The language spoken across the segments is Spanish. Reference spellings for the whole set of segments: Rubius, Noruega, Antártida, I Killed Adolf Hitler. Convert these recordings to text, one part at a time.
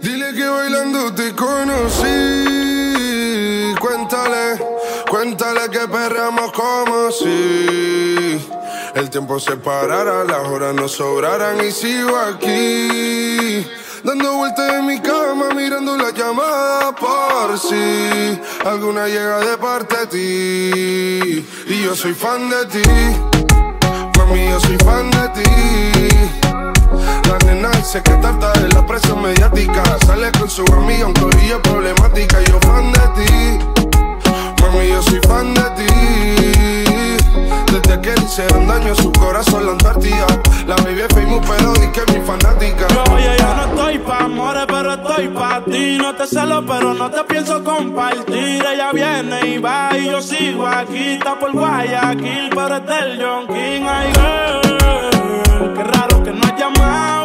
Dile que bailando te conocí. Cuéntale, cuéntale que perramos como si el tiempo se parara, las horas no sobraran. Y sigo aquí, dando vueltas en mi cama, mirando la llamada por si alguna llega de parte de ti. Y yo soy fan de ti, mami, yo soy fan de ti. La nena dice que tarta de la presa mediática, sale con su amiga, un corillo problemática. Yo fan de ti, mami, yo soy fan de ti. Desde que le hicieron daño a su corazón la Antártida, la baby es famous pero di que es mi fanática. Oye, yo no estoy pa' amores, pero estoy pa' ti. No te celo, pero no te pienso compartir. Ella viene y va y yo sigo aquí. Está por Guayaquil, pero es del Yonkin. Ay, girl, qué raro que no has llamado.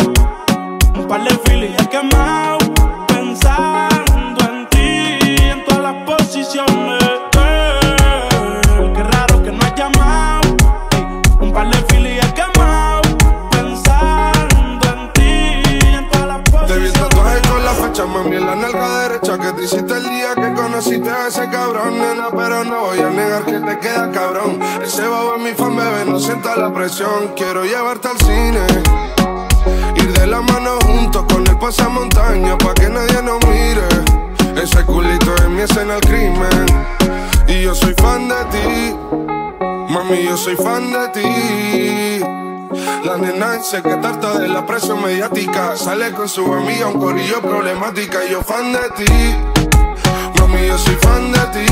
Un par de filis ya quemado, pensando en ti, en todas las posiciones. Girl, qué raro que no has llamado. Un par de filis ya quemado, pensando en ti, en todas las posiciones. Te vi tatuaje con la facha, mami, en la nalga derecha, que te hiciste el día que conociste a ese cabrón, nena, pero no voy a negar que te queda cabrón. Ese bobo es mi fan, bebé, no sienta la presión. Quiero llevarte al cine, ir de la mano juntos con el pasamontaña, pa' que nadie nos mire. Ese culito es mi escena al crimen. Y yo soy fan de ti, mami, yo soy fan de ti. La nena dice que tarta de la presión mediática, sale con su amiga, un corillo problemática. Yo fan de ti, mami, yo soy fan de ti.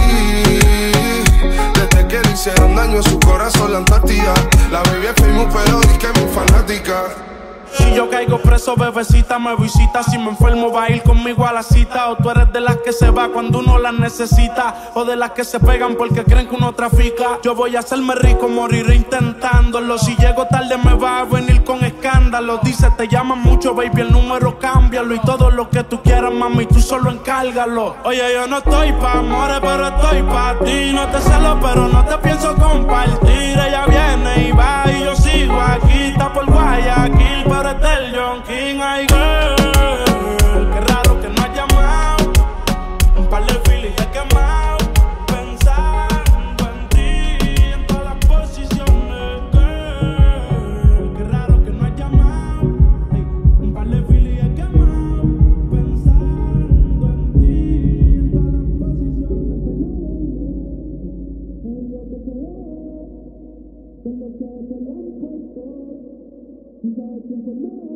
Desde que le hicieron daño a su corazón la Antártida, la baby es famous pero di que es mi fanática. Si yo caigo preso, bebecita, me visita. Si me enfermo, va a ir conmigo a la cita. O tú eres de las que se va cuando uno las necesita, o de las que se pegan porque creen que uno trafica. Yo voy a hacerme rico, moriré intentándolo. Si llego tarde me va a venir con escándalo. Dice, te llaman mucho, baby, el número cámbialo. Y todo lo que tú quieras, mami, tú solo encárgalo. Oye, yo no estoy pa' amores, pero estoy pa' ti. No te celo, pero no te pienso compartir. Ella viene y va y yo sigo aquí. Está por Guayaquil, pero es del Yonkin. Ay, girl, qué raro que no has llamado. Un par de filis ya quemado, pensando en ti, en todas las posiciones. Girl, qué raro que no has llamado. Un par de filis ya quemado, pensando en ti, en todas las posiciones. Thank you.